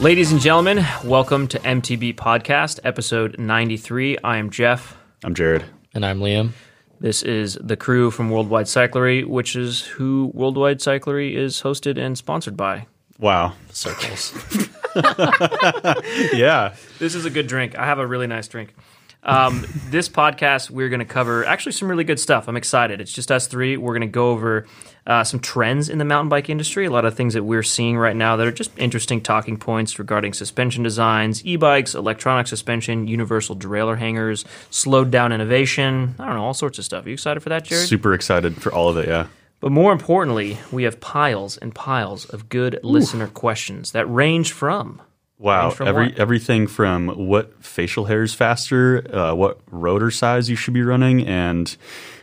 Ladies and gentlemen, welcome to MTB Podcast, episode 93. I am Jeff. I'm Jared. And I'm Liam. This is the crew from Worldwide Cyclery, which is who Worldwide Cyclery is hosted and sponsored by. Wow. Circles. Yeah. This is a good drink. I have a really nice drink. This podcast, we're going to cover actually some really good stuff. I'm excited. It's just us three. We're going to go over some trends in the mountain bike industry, a lot of things that we're seeing right now that are just interesting talking points regarding suspension designs, e-bikes, electronic suspension, universal derailleur hangers, slowed down innovation. I don't know, all sorts of stuff. Are you excited for that, Jared? Super excited for all of it, yeah. But more importantly, we have piles and piles of good listener questions that range from... Wow, everything from what facial hair is faster, what rotor size you should be running, and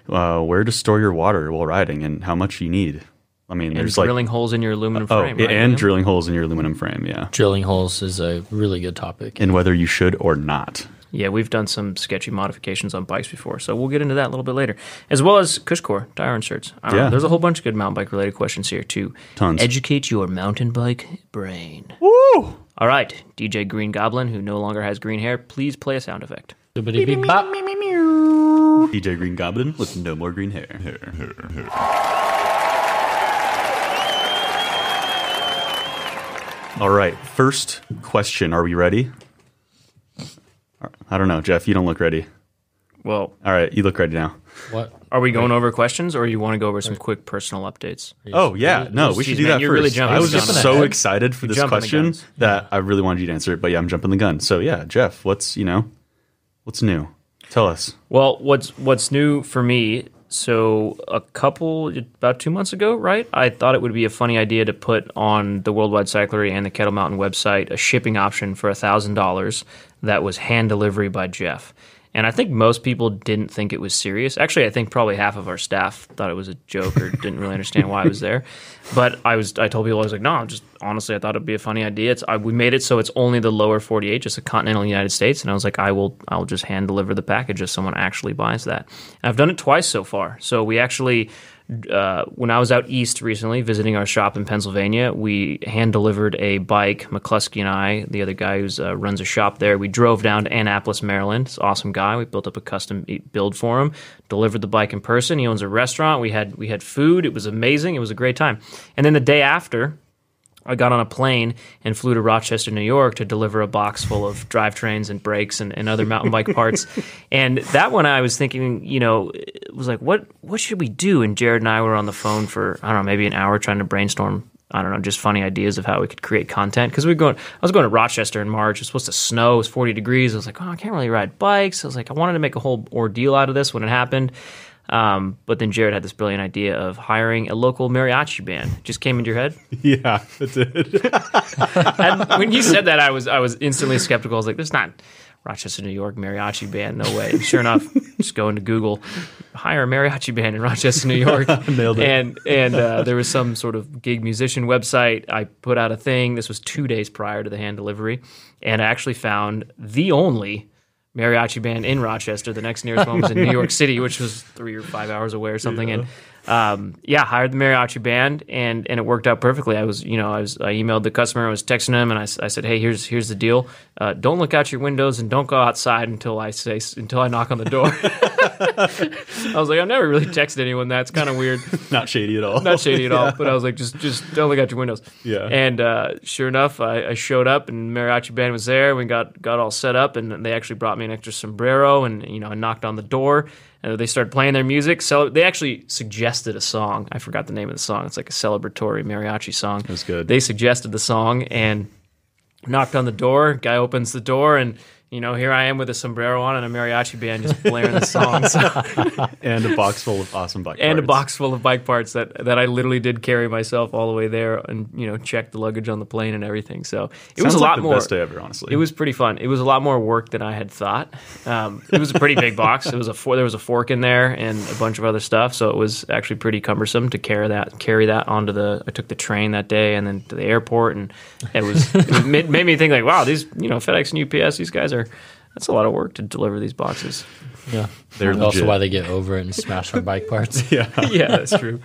where to store your water while riding and how much you need. I mean, and there's drilling holes in your aluminum frame. Right, and Liam? Drilling holes in your aluminum frame, yeah. Drilling holes is a really good topic. And whether you should or not. Yeah, we've done some sketchy modifications on bikes before, so we'll get into that a little bit later. As well as KushCore, tire inserts. Yeah. There's a whole bunch of good mountain bike-related questions here, too. Tons. Educate your mountain bike brain. Woo! All right, DJ Green Goblin, who no longer has green hair, please play a sound effect. DJ Green Goblin with no more green hair. All right, first question. Are we ready? I don't know, Jeff. You don't look ready. Well, all right, you look ready now. What? Are we going over questions, or you want to go over some quick personal updates? Oh, yeah. No, we should do that first. I was just so excited for this question that I really wanted you to answer it, but yeah, I'm jumping the gun. So yeah, Jeff, what's new? Tell us. Well, what's new for me, so about 2 months ago, right, I thought it would be a funny idea to put on the Worldwide Cyclery and the Kettle Mountain website a shipping option for $1,000 that was hand delivery by Jeff. And I think most people didn't think it was serious. Actually, I think probably half of our staff thought it was a joke or didn't really understand why it was there. But I told people, I was like, no, just honestly, I thought it'd be a funny idea. We made it so it's only the lower 48, just the continental United States. And I was like, I'll just hand deliver the package if someone actually buys that. And I've done it twice so far. So we actually, when I was out east recently visiting our shop in Pennsylvania, we hand delivered a bike. McCluskey and I, the other guy who runs a shop there, we drove down to Annapolis, Maryland. It's an awesome guy. We built up a custom build for him, delivered the bike in person. He owns a restaurant. We had food. It was amazing. It was a great time. And then the day after, I got on a plane and flew to Rochester, New York to deliver a box full of drivetrains and brakes and other mountain bike parts. And that one I was thinking, it was like, what should we do? And Jared and I were on the phone for, I don't know, maybe an hour trying to brainstorm, I don't know, just funny ideas of how we could create content. Because I was going to Rochester in March. It was supposed to snow. It was 40 degrees. I was like, oh, I can't really ride bikes. I was like, I wanted to make a whole ordeal out of this when it happened. But then Jared had this brilliant idea of hiring a local mariachi band. Just came into your head? Yeah, it did. And when you said that, I was instantly skeptical. I was like, "There's not Rochester, New York mariachi band, no way." And sure enough, just go into Google, hire a mariachi band in Rochester, New York. Nailed it. And there was some sort of gig musician website. I put out a thing. This was 2 days prior to the hand delivery, and I actually found the only mariachi band in Rochester. The next nearest one was in New York City, which was 3 or 5 hours away or something. Yeah. And hired the mariachi band, and it worked out perfectly. I emailed the customer. I was texting him, and I said, "Hey, here's the deal. Don't look out your windows and don't go outside until I knock on the door." I was like, I've never really texted anyone that. It's kind of weird. Not shady at all. Not shady at all. But I was like, just don't look out your windows. Yeah. And sure enough, I showed up, and mariachi band was there. We got all set up, and they actually brought me an extra sombrero, and I knocked on the door. And they started playing their music. So they actually suggested a song. I forgot the name of the song. It's like a celebratory mariachi song. It was good. They suggested the song and knocked on the door. Guy opens the door, and here I am with a sombrero on and a mariachi band just blaring the songs. And a box full of awesome bike parts. And a box full of bike parts that I literally did carry myself all the way there and, check the luggage on the plane and everything. So it was a lot more. Best day ever, honestly. It was pretty fun. It was a lot more work than I had thought. It was a pretty big box. It was there was a fork in there and a bunch of other stuff. So it was actually pretty cumbersome to carry that onto the, I took the train that day and then to the airport. And it made me think like, wow, these, FedEx and UPS, these guys are, that's a lot of work to deliver these boxes. Yeah, that's also why they get over it and smash on bike parts. Yeah, that's true.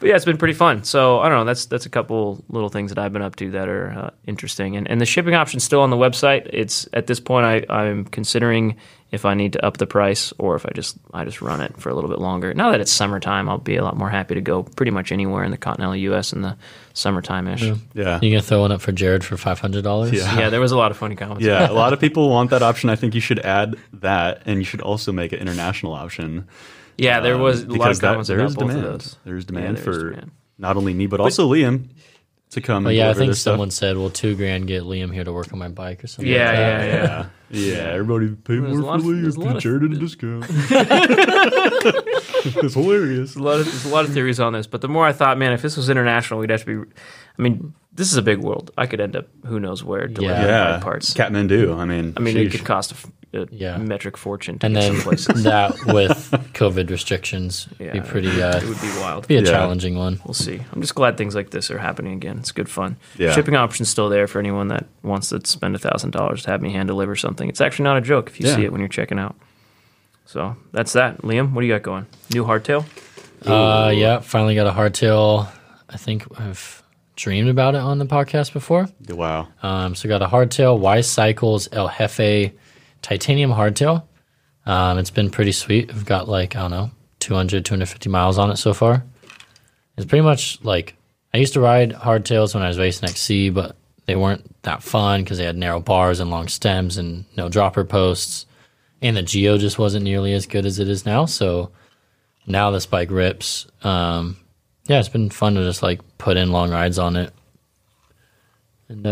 But yeah, it's been pretty fun. So I don't know. That's a couple little things that I've been up to that are interesting. And the shipping option's still on the website. It's at this point I'm considering if I need to up the price or if I just run it for a little bit longer. Now that it's summertime, I'll be a lot more happy to go pretty much anywhere in the continental U.S. in the summertime-ish. Yeah. You gonna throw one up for Jared for $500? Yeah, there was a lot of funny comments. Yeah, a lot of people want that option. I think you should add that, and you should also make an international option. Yeah, there was a lot of comments about both of those. There's demand for not only me, but also Liam to come. But yeah, I think someone said, well, $2,000 get Liam here to work on my bike or something. Yeah. Everybody pay more for Liam. Get Jared at a discount. It's hilarious. There's a lot of theories on this, but the more I thought, man, if this was international, we'd have to be... I mean, this is a big world. I could end up who knows where delivering my parts. Kathmandu. I mean, it could cost a metric fortune to get some places. That with COVID restrictions be pretty. It would be wild. Be a challenging one. We'll see. I'm just glad things like this are happening again. It's good fun. Yeah. Shipping option's still there for anyone that wants to spend $1,000 to have me hand deliver something. It's actually not a joke if you see it when you're checking out. So that's that. Liam, what do you got going? New hardtail? Yeah, finally got a hardtail. I think I've dreamed about it on the podcast before. Wow. So got a hardtail, Why Cycles El Jefe titanium hardtail. It's been pretty sweet. I've got 250 miles on it so far. It's pretty much I used to ride hardtails when I was racing XC, but they weren't that fun because they had narrow bars and long stems and no dropper posts. And the Geo just wasn't nearly as good as it is now. So now this bike rips. It's been fun to just put in long rides on it. And,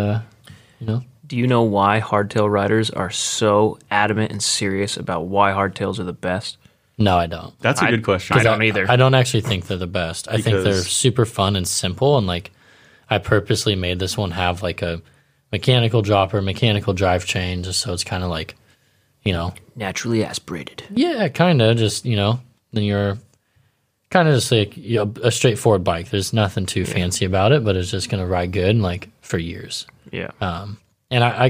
Do you know why hardtail riders are so adamant and serious about why hardtails are the best? No, I don't. That's a good question. I don't either. I don't actually think they're the best. I think they're super fun and simple. And I purposely made this one have a mechanical dropper, mechanical drive chain, just so it's kind of naturally aspirated. Yeah, kind of. Just, then you're kind of just a straightforward bike. There's nothing too fancy about it, but it's just going to ride good and for years. Yeah. And I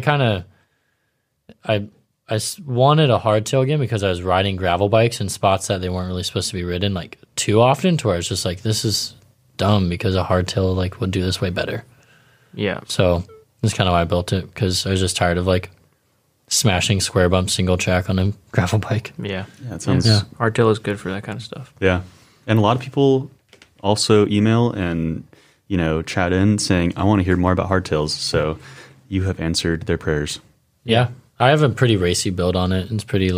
wanted a hardtail again because I was riding gravel bikes in spots that they weren't really supposed to be ridden too often, to where I was just this is dumb because a hardtail would do this way better. Yeah. So that's kind of why I built it, because I was just tired of smashing square bump single track on a gravel bike. Yeah, it sounds... Yeah. Hardtail is good for that kind of stuff. Yeah. And a lot of people also email and, chat in saying, I want to hear more about hardtails. So you have answered their prayers. Yeah. I have a pretty racy build on it. It's pretty,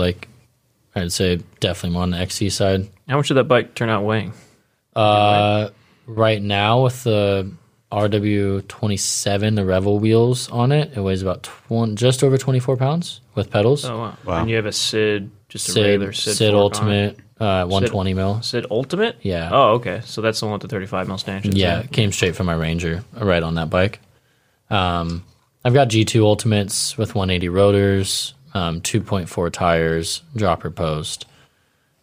I'd say definitely more on the XC side. How much did that bike turn out weighing? Right now with the RW27, the Revel wheels on it, it weighs about just over 24 pounds with pedals. Oh, wow. And you have a Sid, a regular Sid Ultimate, 120 mil. Sid Ultimate? Yeah. Oh, okay. So that's the one with the 35 mil stanchions. Yeah, it came straight from my Ranger right on that bike. I've got G2 Ultimates with 180 rotors, 2.4 tires, dropper post.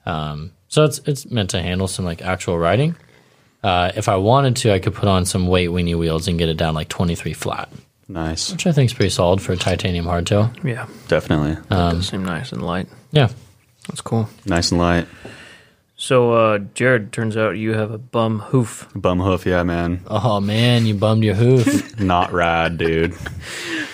So it's meant to handle some actual riding. If I wanted to, I could put on some weight weenie wheels and get it down 23 flat. Nice. Which I think is pretty solid for a titanium hardtail. Yeah. Definitely. Does seem nice and light. Yeah. That's cool. Nice and light. So, Jared, turns out you have a bum hoof. Bum hoof, yeah, man. Oh, man, you bummed your hoof. Not rad, dude.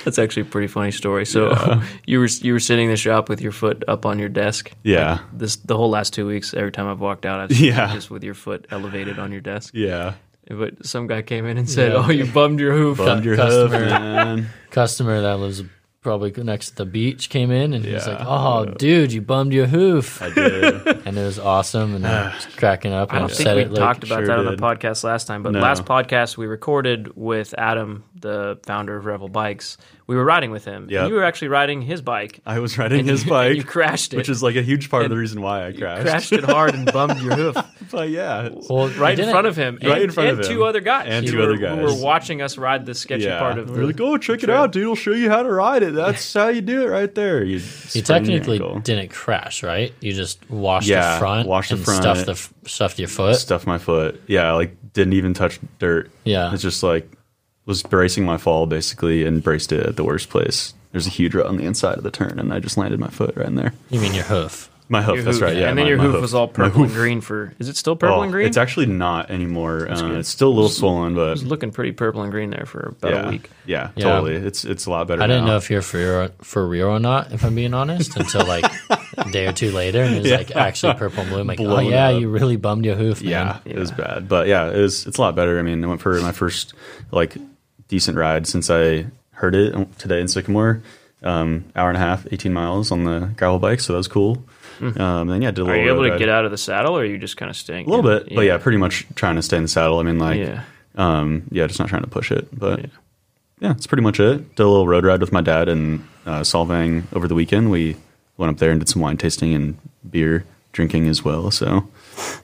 That's actually a pretty funny story. So you were sitting in the shop with your foot up on your desk. Yeah. The whole last 2 weeks, every time I've walked out, I've just with your foot elevated on your desk. Yeah. But some guy came in and said, oh, you bummed your hoof. Bummed your hoof, man. Customer that lives probably next to the beach came in and he was oh, dude, you bummed your hoof. I did. And it was awesome. And I was cracking up. And I don't think we talked about that on the podcast last time, but last podcast we recorded with Adam, the founder of Revel Bikes. We were riding with him. Yep. You were actually riding his bike. I was riding his bike. And you crashed it. Which is a huge part of the reason why I crashed. You crashed it hard and bummed your hoof. But yeah. Well, right in front of him. Right in front of him. And two other guys. And two other guys. Who were watching us ride the sketchy part of the... We're oh, check it out, dude. We'll show you how to ride it. That's how you do it right there. You technically didn't crash, right? You just washed the front. Washed the front. And stuffed your foot. Stuffed my foot. Yeah, didn't even touch dirt. Yeah. It's just was bracing my fall, basically, and braced it at the worst place. There's a huge rut on the inside of the turn, and I just landed my foot right in there. You mean your hoof? My hoof, that's right. Yeah, and then your hoof was all purple and green for... Is it still purple and green? It's actually not anymore. It's still a little swollen, but... It was looking pretty purple and green there for about a week. Yeah, totally. It's a lot better now. I didn't know if you're for real or not, if I'm being honest, until like a day or two later. And it was like actually purple and blue. I'm like, oh yeah, you really bummed your hoof, man. Yeah, it was bad. But yeah, it's a lot better. I mean, I went for my first like decent ride since I heard it today in Sycamore. Hour and a half, 18 miles on the gravel bike. So that was cool. Then yeah, did a little Are you able to get out of the saddle, or are you just kind of staying? A little bit, but yeah, pretty much trying to stay in the saddle. I mean, like, just not trying to push it. But yeah, that's pretty much it. Did a little road ride with my dad and Solvang over the weekend. We went up there and did some wine tasting and beer drinking as well. So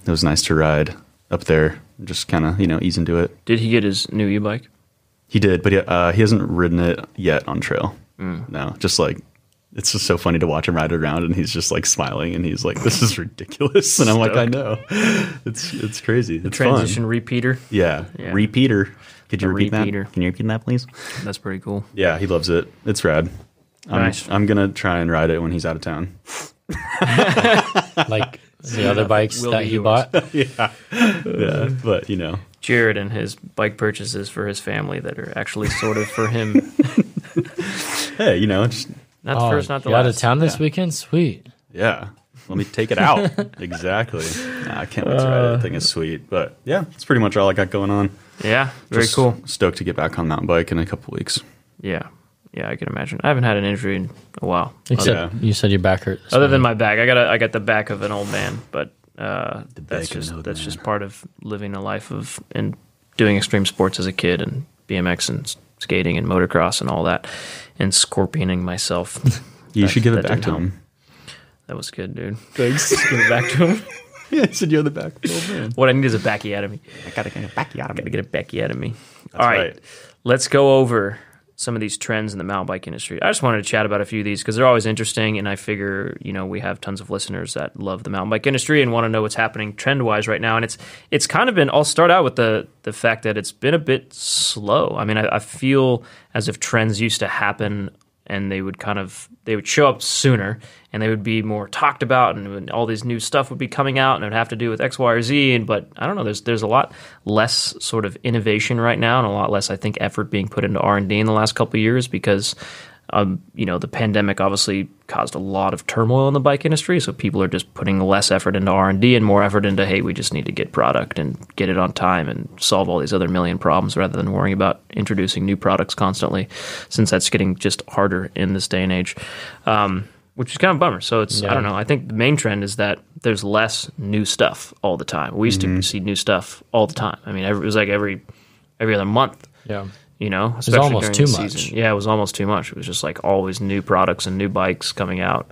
it was nice to ride up there, just kind of, ease into it. Did he get his new e-bike? He did, but he hasn't ridden it yet on trail. No, just like... It's just so funny to watch him ride around, and he's just like smiling, and he's like, "This is ridiculous," and I'm like, "I know, it's crazy." It's transition fun. Repeater, yeah, repeater. Could you repeat that? Can you repeat that, please? That's pretty cool. Yeah, he loves it. It's rad. Nice. I'm gonna try and ride it when he's out of town. Like the other bikes that you bought. Yeah, but Jared and his bike purchases for his family that are actually sort of for him. Hey, just. Not the first, not the last. Out of town this weekend? Sweet. Yeah. Let me take it out. Exactly. Nah, I can't wait to ride it. That thing is sweet. But yeah, that's pretty much all I got going on. Yeah. Very cool. Stoked to get back on mountain bike in a couple weeks. Yeah. Yeah, I can imagine. I haven't had an injury in a while. Except you said your back hurt. Other than my back. I got the back of an old man, but that's just part of living a life of and doing extreme sports as a kid and BMX and skating and motocross and all that, and scorpioning myself. You should give it back to him. That was good, dude. Thanks. Give it back to him. Yeah, I said you're the back. Oh, man. What I need is a backy out of me. I gotta get a backy out of me. All right, let's go over some of these trends in the mountain bike industry. I just wanted to chat about a few of these because they're always interesting, and I figure, we have tons of listeners that love the mountain bike industry and want to know what's happening trend-wise right now, and it's kind of been, I'll start out with the fact that it's been a bit slow. I mean, I feel as if trends used to happen and they would show up sooner, and they would be more talked about, and all these new stuff would be coming out, and it would have to do with X, Y, or Z, but I don't know, there's a lot less sort of innovation right now, and a lot less, I think, effort being put into R&D in the last couple of years, because the pandemic obviously caused a lot of turmoil in the bike industry, so people are just putting less effort into R&D and more effort into, hey, we just need to get product and get it on time and solve all these other million problems rather than worrying about introducing new products constantly, since that's getting just harder in this day and age, which is kind of a bummer. So I don't know. I think the main trend is that there's less new stuff all the time. We used to see new stuff all the time. I mean, it was like every other month. Yeah. It was almost too much. Yeah, it was almost too much. It was just like always new products and new bikes coming out.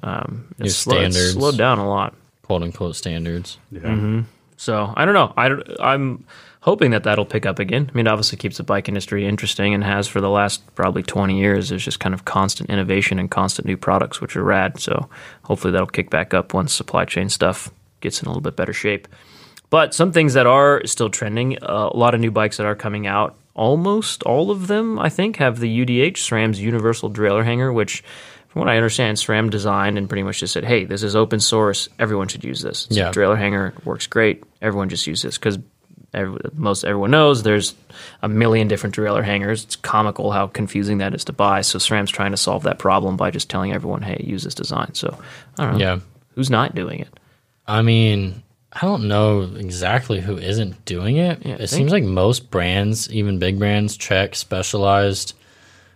New standards. It slowed down a lot. Quote unquote standards. Yeah. Mm-hmm. So I don't know. I'm hoping that that'll pick up again. I mean, it obviously keeps the bike industry interesting and has for the last probably 20 years. There's just kind of constant innovation and constant new products, which are rad. So hopefully that'll kick back up once supply chain stuff gets in a little bit better shape. But some things that are still trending, a lot of new bikes that are coming out. Almost all of them, I think, have the UDH, SRAM's Universal Derailleur Hanger, which, from what I understand, SRAM designed and pretty much just said, hey, this is open source. Everyone should use this. It's a derailleur hanger. It works great. Everyone just use this because most everyone knows there's a million different derailleur hangers. It's comical how confusing that is to buy. So SRAM's trying to solve that problem by just telling everyone, hey, use this design. So I don't know. Yeah. Who's not doing it? I mean... I don't know exactly who isn't doing it. Yeah, it seems like most brands, even big brands, Trek, Specialized.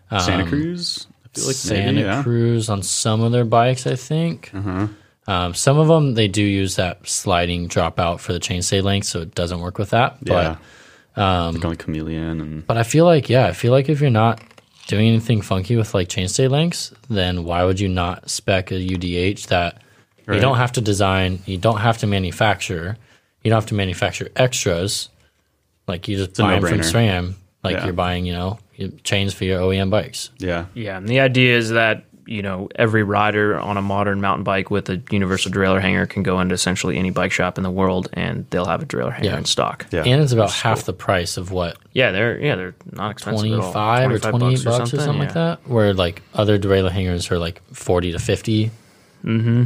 Santa Cruz? I feel like Santa Cruz on some of their bikes, I think. Uh-huh. Some of them, they do use that sliding dropout for the chainstay length, so it doesn't work with that. Yeah. But, like on Chameleon. But I feel like if you're not doing anything funky with like chainstay lengths, then why would you not spec a UDH that... Right. You don't have to design, you don't have to manufacture, you don't have to manufacture extras. Like you just buy them from SRAM, like you're buying, chains for your OEM bikes. Yeah. Yeah, and the idea is that, every rider on a modern mountain bike with a universal derailleur hanger can go into essentially any bike shop in the world and they'll have a derailleur hanger in stock. Yeah. And it's about half the price of what? Yeah, they're not expensive $25 or $28 or something like that, where like other derailleur hangers are like $40 to $50. Mm-hmm.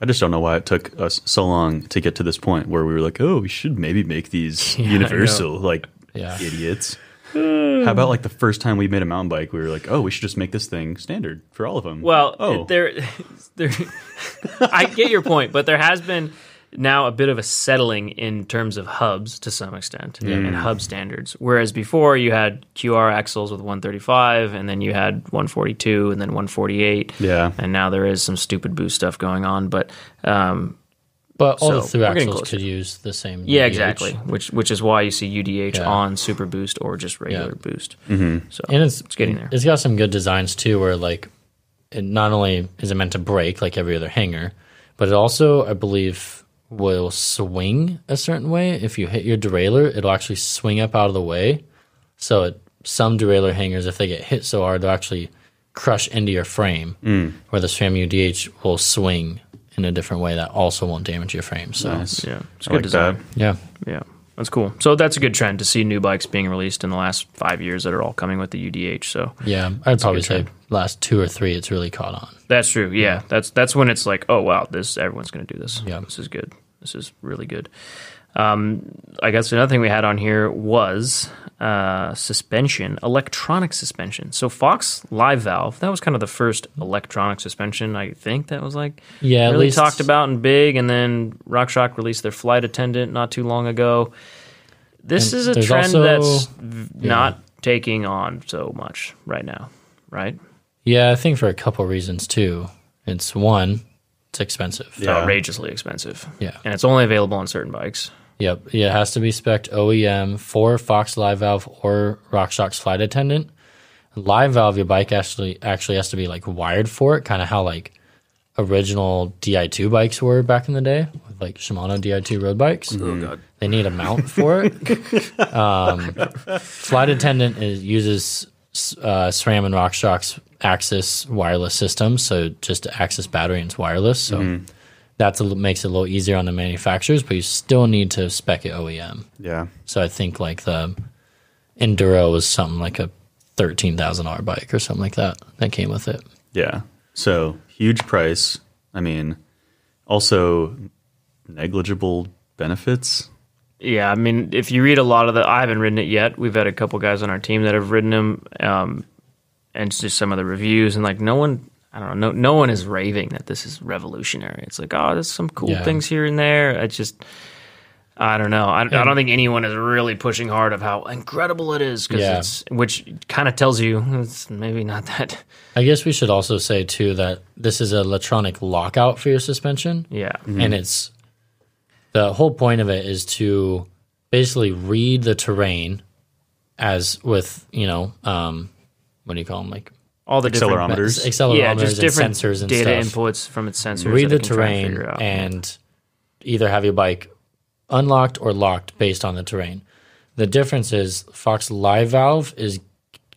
I just don't know why it took us so long to get to this point where we were like, oh, we should maybe make these universal, like idiots. How about like the first time we made a mountain bike, we were like, oh, we should just make this thing standard for all of them. Well, there, I get your point, but there has been now a bit of a settling in terms of hubs to some extent and hub standards. Whereas before you had QR axles with 135 and then you had 142 and then 148. Yeah. And now there is some stupid boost stuff going on, but all the through axles could use the same. Yeah, UDH. Exactly. Which is why you see UDH on Super Boost or just regular Boost. Mm-hmm. So and it's getting there. It's got some good designs too, where like it not only is it meant to break like every other hanger, but it also, I believe, will swing a certain way. If you hit your derailleur, it'll actually swing up out of the way. So some derailleur hangers, if they get hit so hard, they'll actually crush into your frame, where the SRAM UDH will swing in a different way that also won't damage your frame. So nice. Yeah, it's good like design. Yeah, that's cool. So that's a good trend to see new bikes being released in the last 5 years that are all coming with the UDH. So yeah, I'd probably say last 2 or 3, it's really caught on. That's true. Yeah, that's when it's like, oh wow, this everyone's going to do this. Yeah, this is good. This is really good. I guess another thing we had on here was suspension, electronic suspension. So Fox Live Valve, that was kind of the first electronic suspension, I think, that was like really least talked about and big. And then RockShox released their Flight Attendant not too long ago. This is a trend that's not taking on so much right now, right? Yeah, I think for a couple reasons too. It's one, it's expensive. Yeah. Outrageously expensive. Yeah. And it's only available on certain bikes. Yep. Yeah, it has to be spec'd OEM for Fox Live Valve or RockShox Flight Attendant. Live Valve, your bike actually has to be like wired for it, kind of how like original Di2 bikes were back in the day, with like Shimano Di2 road bikes. Oh god. They need a mount for it. Flight Attendant uses SRAM and RockShox Axis wireless system, so just Axis battery and it's wireless. So that makes it a little easier on the manufacturers, but you still need to spec it OEM. Yeah. So I think like the Enduro was something like a $13,000 bike or something like that came with it. Yeah. So huge price. I mean, also negligible benefits. Yeah, I mean, if you read a lot of I haven't ridden it yet. We've had a couple guys on our team that have ridden them, and just some of the reviews, and like no one is raving that this is revolutionary. It's like, oh, there's some cool things here and there. It's just, I don't know. I don't think anyone is really pushing hard of how incredible it is, because which kind of tells you it's maybe not that. I guess we should also say too that this is an electronic lockout for your suspension. Yeah, and it's the whole point of it is to basically read the terrain as with what do you call them? Like all the accelerometers, just different and sensors and data stuff. Inputs from its sensors. Read the terrain and either have your bike unlocked or locked based on the terrain. The difference is Fox Live Valve is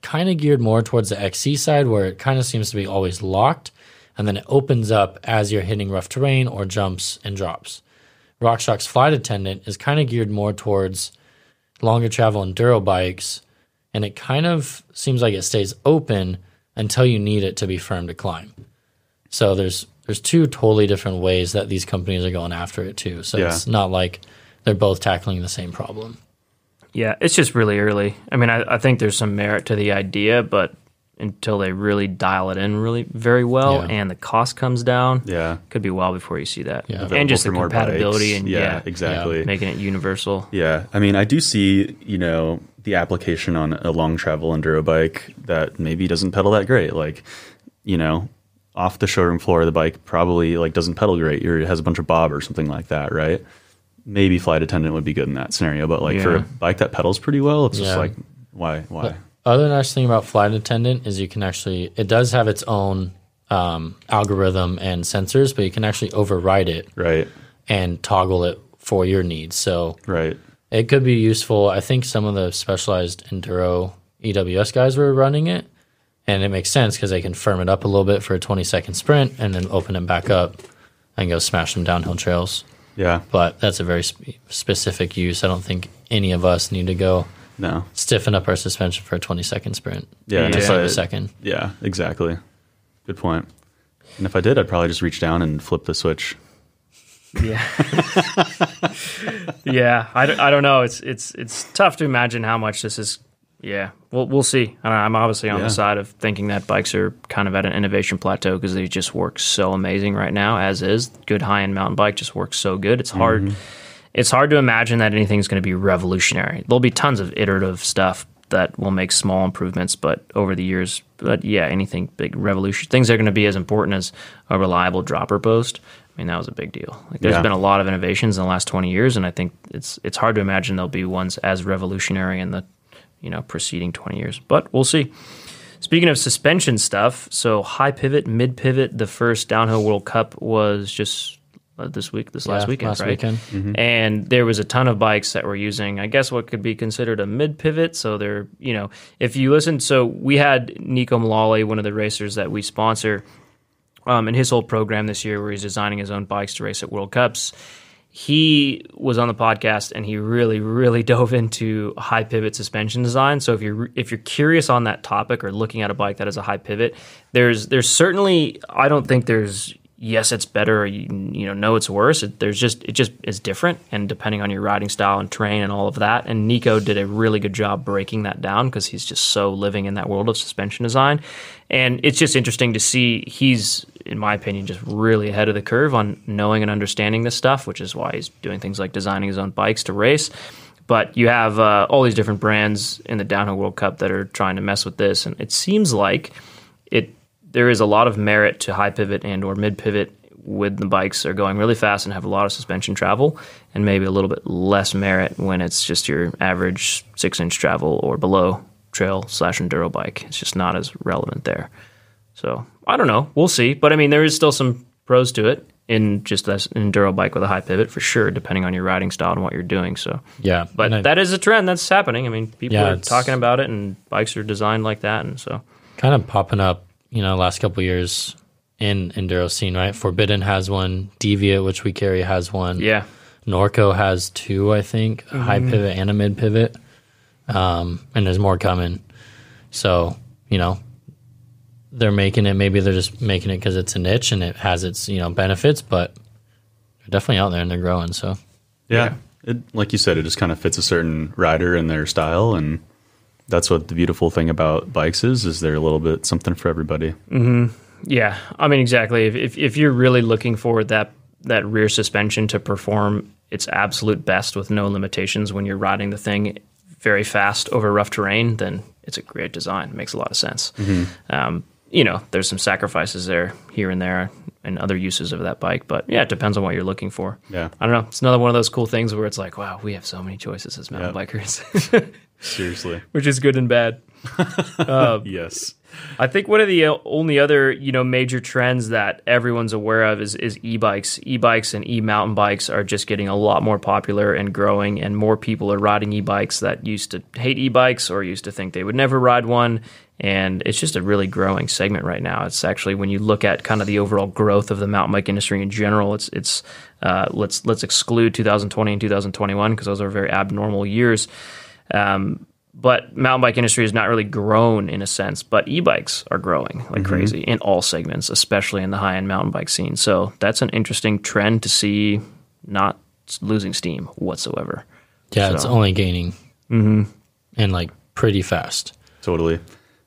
kind of geared more towards the XC side, where it kind of seems to be always locked, and then it opens up as you're hitting rough terrain or jumps and drops. RockShox Flight Attendant is kind of geared more towards longer travel enduro bikes, and it kind of seems like it stays open until you need it to be firm to climb. So there's two totally different ways that these companies are going after it too. So it's not like they're both tackling the same problem. Yeah, it's just really early. I mean, I think there's some merit to the idea, but until they really dial it in really very well and the cost comes down, could be a while before you see that. Yeah. And just the compatibility and making it universal. Yeah, I mean, I do see, the application on a long travel enduro bike that maybe doesn't pedal that great, like off the showroom floor, the bike probably like doesn't pedal great, or it has a bunch of bob or something like that, right? Maybe Flight Attendant would be good in that scenario, but like for a bike that pedals pretty well, it's just like why. But other nice thing about Flight Attendant is you can actually, it does have its own algorithm and sensors, but you can actually override it and toggle it for your needs. So it could be useful. I think some of the Specialized Enduro EWS guys were running it, and it makes sense because they can firm it up a little bit for a 20-second sprint and then open it back up and go smash some downhill trails. Yeah. But that's a very specific use. I don't think any of us need to go stiffen up our suspension for a 20-second sprint. Yeah. Just like a second. Yeah, exactly. Good point. And if I did, I'd probably just reach down and flip the switch. Yeah. Yeah. I don't know. It's tough to imagine how much this is. Yeah. We'll see. I don't know, I'm obviously on the side of thinking that bikes are kind of at an innovation plateau because they just work so amazing right now, as is. Good high-end mountain bike just works so good. It's hard. Mm-hmm. It's hard to imagine that anything's going to be revolutionary. There'll be tons of iterative stuff that will make small improvements, but over the years, but yeah, anything big revolution, things that are going to be as important as a reliable dropper post. I mean, that was a big deal. Like, there's been a lot of innovations in the last 20 years, and I think it's hard to imagine there'll be ones as revolutionary in the, you know, preceding 20 years. But we'll see. Speaking of suspension stuff, so high pivot, mid pivot, the first Downhill World Cup was just last weekend. Mm-hmm. And there was a ton of bikes that were using, I guess, what could be considered a mid pivot. So they're, you know, if you listen, so we had Nico Mulally, one of the racers that we sponsor, in his whole program this year where he's designing his own bikes to race at World Cups. He was on the podcast and he really, really dove into high pivot suspension design. So if you're curious on that topic or looking at a bike that is a high pivot, there's certainly, I don't think there's, yes, it's better, no, it's worse. It just is different, and depending on your riding style and terrain and all of that. And Nico did a really good job breaking that down because he's just so living in that world of suspension design. And it's just interesting to see he's, in my opinion, just really ahead of the curve on knowing and understanding this stuff, which is why he's doing things like designing his own bikes to race. But you have all these different brands in the Downhill World Cup that are trying to mess with this, and it seems like there is a lot of merit to high pivot and or mid pivot when the bikes are going really fast and have a lot of suspension travel, and maybe a little bit less merit when it's just your average 6-inch travel or below trail/enduro bike. It's just not as relevant there. So I don't know. We'll see. But I mean, there is still some pros to it in just an enduro bike with a high pivot for sure, depending on your riding style and what you're doing. So yeah, but that is a trend that's happening. I mean, people are talking about it, and bikes are designed like that. And so kind of popping up, you know, last couple of years in enduro scene, right? Forbidden has one, Deviant, which we carry, has one. Yeah. Norco has two, I think, a high pivot and a mid pivot. And there's more coming. So, you know, they're making it, maybe they're just making it because it's a niche and it has its, you know, benefits, but they're definitely out there and they're growing. So, yeah. It, like you said, it just kind of fits a certain rider and their style, and that's what the beautiful thing about bikes is they're a little bit something for everybody. Mm-hmm. Yeah, I mean, exactly. If you're really looking for that rear suspension to perform its absolute best with no limitations when you're riding the thing very fast over rough terrain, then it's a great design. It makes a lot of sense. Mm-hmm. You know, there's some sacrifices there, here and there, and other uses of that bike. But yeah, it depends on what you're looking for. Yeah, I don't know. It's another one of those cool things where it's like, wow, we have so many choices as mountain bikers. Seriously. Which is good and bad. Yes. I think one of the only other, you know, major trends that everyone's aware of is e-bikes. E-bikes and e-mountain bikes are just getting a lot more popular and growing, and more people are riding e-bikes that used to hate e-bikes or used to think they would never ride one. And it's just a really growing segment right now. It's actually, when you look at kind of the overall growth of the mountain bike industry in general, it's let's exclude 2020 and 2021 because those are very abnormal years. But mountain bike industry has not really grown in a sense, but e-bikes are growing like crazy in all segments, especially in the high-end mountain bike scene. So that's an interesting trend to see, not losing steam whatsoever. Yeah, so it's only gaining and like pretty fast. Totally.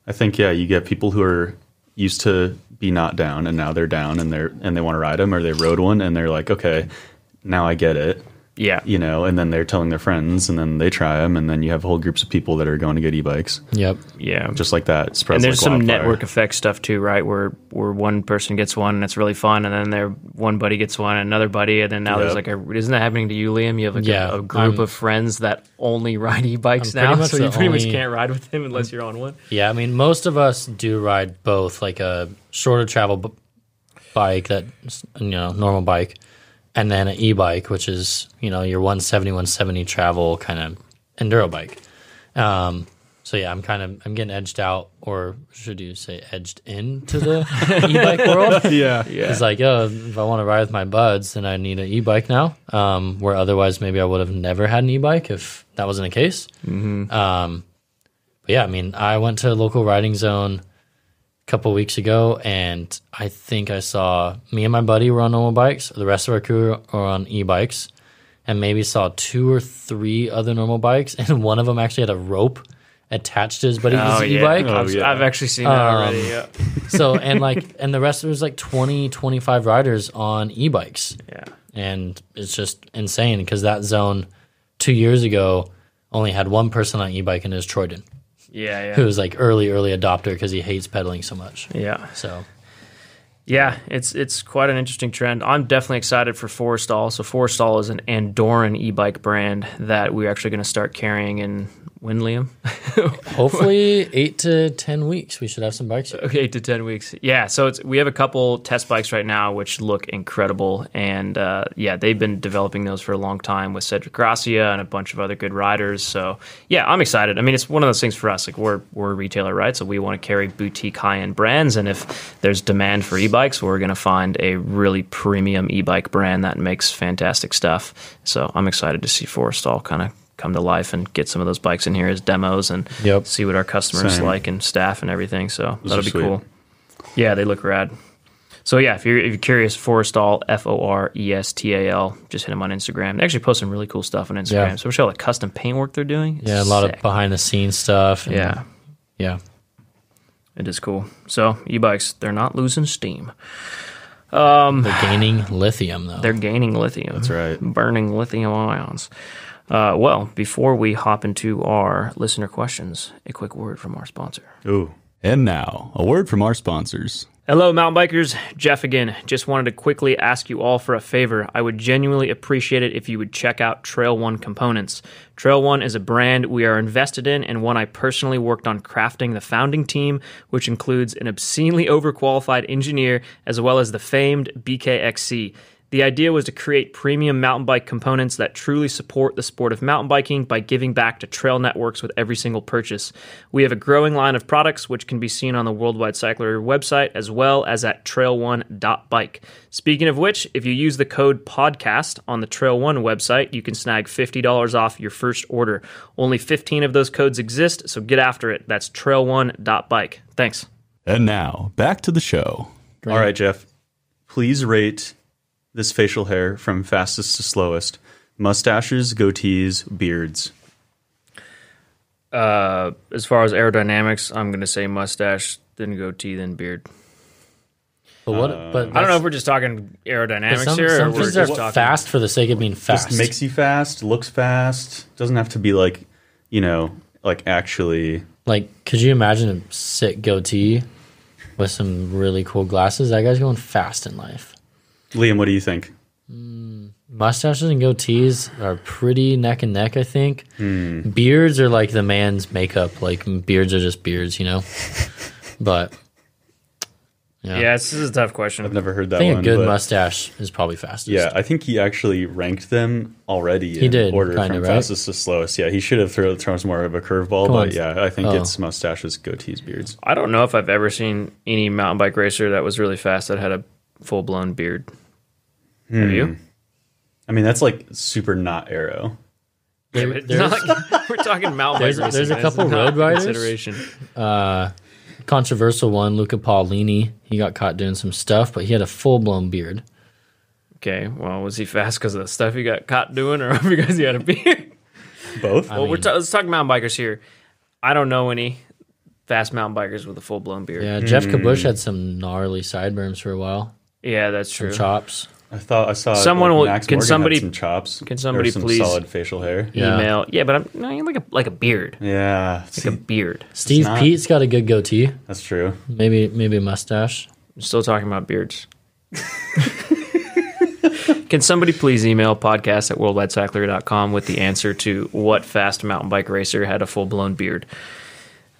I think, yeah, you get people who are used to be not down, and now they're down and they want to ride them, or they rode one and they're like, okay, now I get it. Yeah. You know, and then they're telling their friends, and then they try them, and then you have whole groups of people that are going to get e-bikes. Yep. Yeah. Just like that. It spreads. And there's like some network effect stuff too, right? Where one person gets one and it's really fun, and then their one buddy gets one and another buddy, and then now there's like isn't that happening to you, Liam? You have like a group of friends that only ride e-bikes now, so you pretty much can't ride with them unless you're on one. Yeah. I mean, most of us do ride both, like a shorter travel bike, that, you know, normal bike, and then an e-bike, which is, you know, your 170 travel kind of enduro bike. So yeah, I'm getting edged out, or should you say edged into the e-bike world? Yeah. It's like, oh, if I want to ride with my buds, then I need an e-bike now. Where otherwise maybe I would have never had an e-bike if that wasn't the case. But yeah, I mean, I went to a local riding zone a couple of weeks ago, and I think I saw me and my buddy were on normal bikes. The rest of our crew are on e-bikes, and maybe saw two or three other normal bikes, and one of them actually had a rope attached to his buddy's e-bike. Oh, yeah. I've actually seen that already. Yeah. So, and the rest of it was 20, 25 riders on e-bikes. Yeah. And it's just insane because that zone 2 years ago only had one person on e-bike, and it was Troyden. Yeah, yeah. Who was early adopter because he hates pedaling so much. Yeah. So. Yeah, it's quite an interesting trend. I'm definitely excited for Forestal. So Forestal is an Andorran e-bike brand that we're actually going to start carrying in Windliam. Hopefully 8 to 10 weeks we should have some bikes here. Okay, 8 to 10 weeks. Yeah, so we have a couple test bikes right now which look incredible. And, yeah, they've been developing those for a long time with Cedric Gracia and a bunch of other good riders. So, yeah, I'm excited. I mean, it's one of those things for us. We're a retailer, right? So we want to carry boutique high-end brands. And if there's demand for e-bikes, we're going to find a really premium e-bike brand that makes fantastic stuff. So I'm excited to see Forestal kind of come to life and get some of those bikes in here as demos and see what our customers like and staff and everything. So that'll be cool. Yeah, they look rad. So yeah, if you're curious, Forestal, Forestal, just hit them on Instagram. They actually post some really cool stuff on Instagram. Yeah. So we show all the custom paintwork they're doing. It's a lot of behind the scenes stuff. And yeah. It is cool. So e-bikes, they're not losing steam. They're gaining lithium, though. They're gaining lithium. That's right. Burning lithium ions. Well, before we hop into our listener questions, a quick word from our sponsor. Ooh. And now, a word from our sponsors. Hello, mountain bikers. Jeff again. Just wanted to quickly ask you all for a favor. I would genuinely appreciate it if you would check out Trail 1 Components. Trail 1 is a brand we are invested in and one I personally worked on crafting the founding team, which includes an obscenely overqualified engineer as well as the famed BKXC. The idea was to create premium mountain bike components that truly support the sport of mountain biking by giving back to trail networks with every single purchase. We have a growing line of products which can be seen on the Worldwide Cyclery website as well as at trail1.bike. Speaking of which, if you use the code PODCAST on the Trail1 website, you can snag $50 off your first order. Only 15 of those codes exist, so get after it. That's trail1.bike. Thanks. And now, back to the show. All right, Jeff. Please rate this facial hair from fastest to slowest. Mustaches, goatees, beards. As far as aerodynamics, I'm going to say mustache, then goatee, then beard. But what? But I don't know if we're just talking aerodynamics here. Some things are talking fast for the sake of being fast. Just makes you fast, looks fast. Doesn't have to be actually. Could you imagine a sick goatee with some really cool glasses? That guy's going fast in life. Liam, what do you think? Mustaches and goatees are pretty neck and neck, I think. Beards are the man's makeup. Beards are just beards, But, yeah, this is a tough question. I've never heard that one. I think a good mustache is probably fastest. Yeah, I think he actually ranked them already in order, fastest to slowest. Yeah, he should have thrown more of a curveball, I think it's mustaches, goatees, beards. I don't know if I've ever seen any mountain bike racer that was really fast that had a full-blown beard. Have you? I mean, that's super not aero. We're talking mountain bike racing. There's a couple road riders. Controversial one, Luca Paolini. He got caught doing some stuff, but he had a full-blown beard. Okay, well, was he fast because of the stuff he got caught doing or because he had a beard? Both. Well, let's talk mountain bikers here. I don't know any fast mountain bikers with a full-blown beard. Yeah, Jeff Kabush had some gnarly sideburns for a while. Yeah, that's true. Some chops. I thought I saw someone Max Morgan had some chops. Can somebody please solid facial hair? Yeah. Email. Yeah, but I'm like a beard. Yeah, a beard. Steve Pete's got a good goatee. That's true. Maybe a mustache. I'm still talking about beards. Can somebody please email podcast@worldwidecyclery.com with the answer to what fast mountain bike racer had a full blown beard?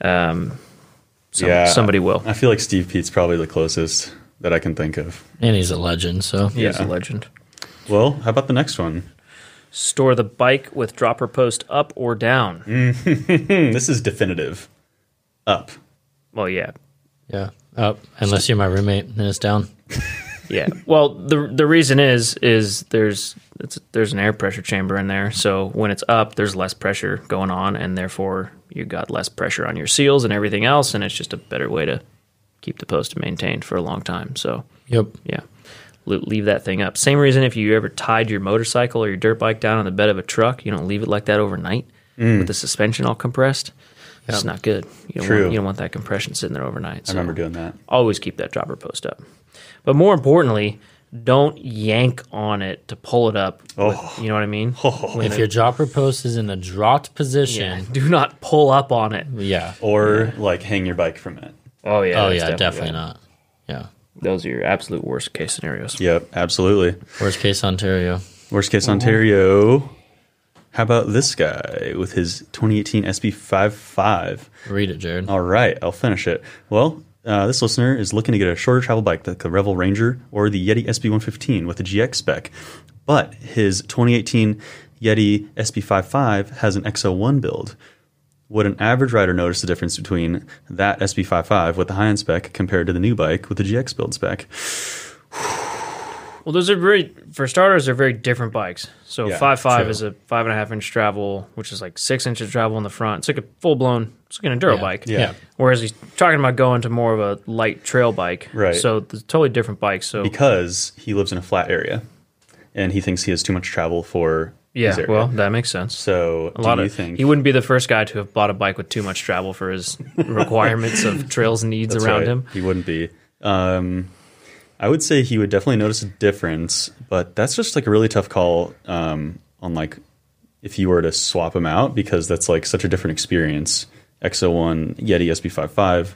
Somebody will. I feel like Steve Pete's probably the closest that I can think of. And he's a legend, so. Yeah. He's a legend. Well, how about the next one? Store the bike with dropper post up or down. This is definitive. Up. Well, yeah. Yeah, up. Unless you're my roommate, then it's down. Yeah. Well, the reason is there's an air pressure chamber in there, so when it's up, there's less pressure going on, and therefore you got less pressure on your seals and everything else, and it's just a better way to keep the post maintained for a long time. So yep, yeah, leave that thing up. Same reason if you ever tied your motorcycle or your dirt bike down on the bed of a truck, you don't leave it like that overnight with the suspension all compressed. Yep. It's not good. You don't want that compression sitting there overnight. So I remember doing that. Always keep that dropper post up. But more importantly, don't yank on it to pull it up. You know what I mean? If your dropper post is in a dropped position, do not pull up on it. Yeah. Or like hang your bike from it. Oh, yeah. Oh, yeah, definitely not. Yeah. Those are your absolute worst case scenarios. Yep, absolutely. Worst case Ontario. Worst case Ontario. How about this guy with his 2018 SB55? Read it, Jared. All right, I'll finish it. Well, this listener is looking to get a shorter travel bike like the Revel Ranger or the Yeti SB115 with the GX spec. But his 2018 Yeti SB55 has an X01 build. Would an average rider notice the difference between that SB55 with the high-end spec compared to the new bike with the GX build spec? Well, those are very, for starters, they're very different bikes. So 5.5 is a 5.5-inch travel, which is like 6 inches of travel in the front. It's like a full-blown, it's like an enduro bike. Yeah. Whereas he's talking about going to more of a light trail bike. Right. So it's totally different bikes. So because he lives in a flat area, and he thinks he has too much travel for his area. Well, that makes sense. So do you think he wouldn't be the first guy to have bought a bike with too much travel for his requirements of trails needs around him. He wouldn't be. I would say he would definitely notice a difference, but that's just like a really tough call on like if you were to swap them out, because that's like such a different experience. X01 Yeti SB55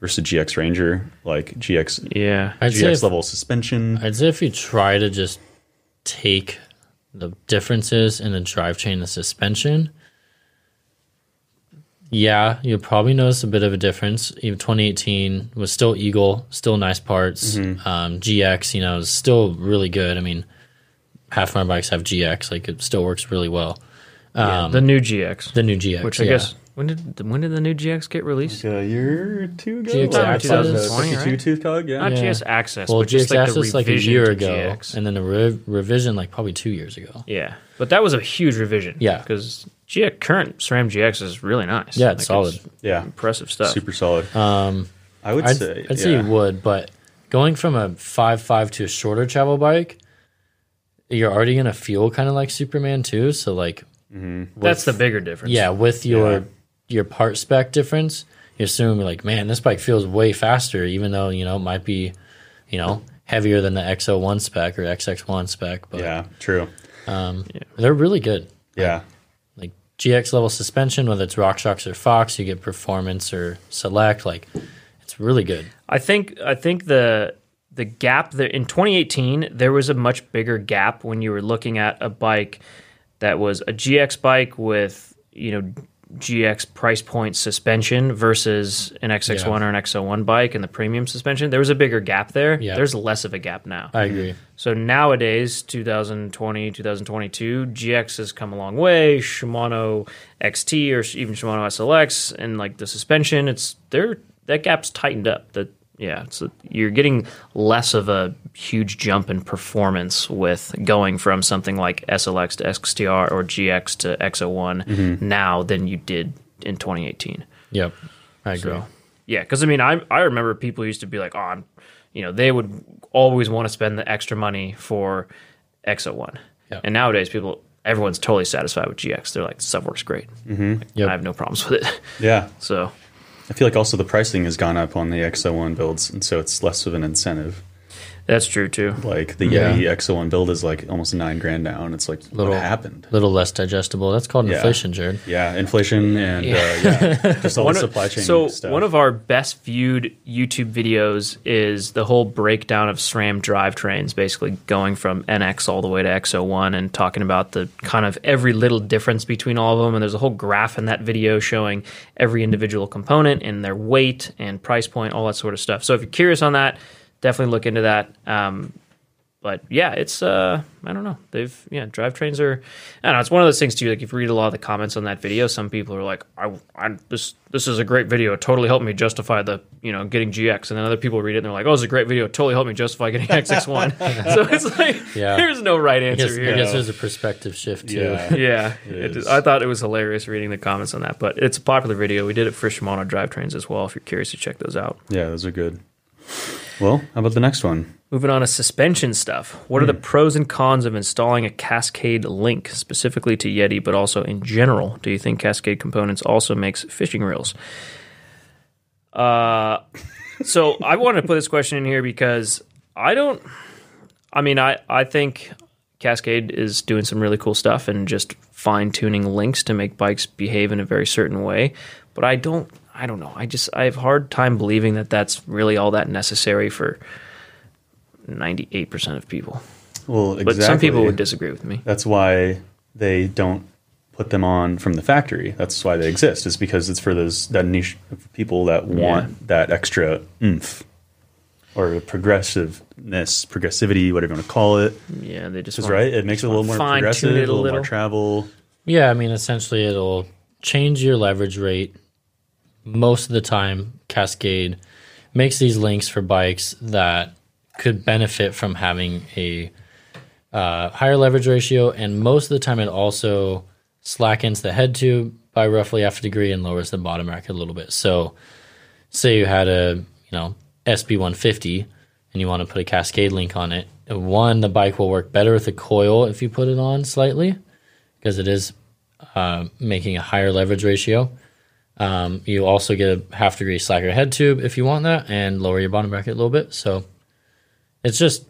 versus GX Ranger, like GX level suspension. I'd say if you try to just take the differences in the drivetrain and the suspension, yeah, you'll probably notice a bit of a difference. Even 2018 was still Eagle, still nice parts. GX, is still really good. I mean, half of my bikes have GX. Like, it still works really well. The new GX. Which I guess, when did the new GX get released? Like a year or two ago? GX Access. 52 cog, yeah. Not GX Access, well, but GX just like Access the revision like a year ago. GX. And then the revision like probably 2 years ago. Yeah, but that was a huge revision. Yeah. Because current SRAM GX is really nice. Yeah, it's solid. It's impressive stuff. Super solid. I'd say you would, but going from a 5.5 to a shorter travel bike, you're already going to feel kind of like Superman too. So like that's the bigger difference. Yeah, with your part spec difference, you're assuming like, man, this bike feels way faster, even though it might be heavier than the X01 spec or XX1 spec. But, yeah, true. They're really good. Yeah. GX level suspension, whether it's RockShox or Fox, you get performance or select. Like, it's really good. I think the gap there in 2018, there was a much bigger gap when you were looking at a bike that was a GX bike with GX price point suspension versus an XX1 or an X01 bike and the premium suspension. There was a bigger gap there. Yeah. There's less of a gap now. I agree. So nowadays, 2020, 2022, GX has come a long way. Shimano XT or even Shimano SLX and like the suspension, that gap's tightened up. So you're getting less of a huge jump in performance with going from something like SLX to XTR or GX to X01 now than you did in 2018. Yep, I agree. So, because I remember people used to be like, they would always want to spend the extra money for X01. Yep. And nowadays, everyone's totally satisfied with GX. They're like, this stuff works great. I have no problems with it. Yeah. So I feel like also the pricing has gone up on the X01 builds, and so it's less of an incentive. That's true, too. Like, the Yeti X01 build is, like, almost $9,000 now, and it's like, what happened? A little less digestible. That's called inflation, Jared. Yeah, inflation and, just all the supply chain stuff. So one of our best viewed YouTube videos is the whole breakdown of SRAM drivetrains, basically going from NX all the way to X01 and talking about the kind of every little difference between all of them. And there's a whole graph in that video showing every individual component and their weight and price point, all that sort of stuff. So if you're curious on that, definitely look into that. But yeah, it's I don't know. They've drivetrains are, I don't know. It's one of those things too. Like if you read a lot of the comments on that video, some people are like, this is a great video. It totally helped me justify the getting GX. And then other people read it and they're like, oh, it's a great video. It totally helped me justify getting XX1. So it's like, there's no right answer here. I guess there's a perspective shift too. Yeah. I thought it was hilarious reading the comments on that. But it's a popular video. We did it for Shimano drivetrains as well. If you're curious to check those out. Yeah, those are good. Well, how about the next one? Moving on to suspension stuff. What are the pros and cons of installing a Cascade Link, specifically to Yeti, but also in general? Do you think Cascade Components also makes fishing reels? So I wanted to put this question in here because I think Cascade is doing some really cool stuff and just fine-tuning links to make bikes behave in a very certain way, but I don't know. I have a hard time believing that that's really all that necessary for 98% of people. Well, exactly. But some people would disagree with me. That's why they don't put them on from the factory. That's why they exist. It's because it's for that niche of people that want that extra oomph or progressivity, whatever you want to call it. Yeah, they just want it makes it a little more progressive, a little more travel. Yeah, I mean, essentially it'll change your leverage rate. Most of the time, Cascade makes these links for bikes that could benefit from having a higher leverage ratio, and most of the time it also slackens the head tube by roughly half a degree and lowers the bottom bracket a little bit. So say you had a SB150 and you want to put a Cascade Link on it, the bike will work better with a coil if you put it on slightly because it is making a higher leverage ratio. You also get a half degree slacker head tube if you want that, and lower your bottom bracket a little bit. So it's just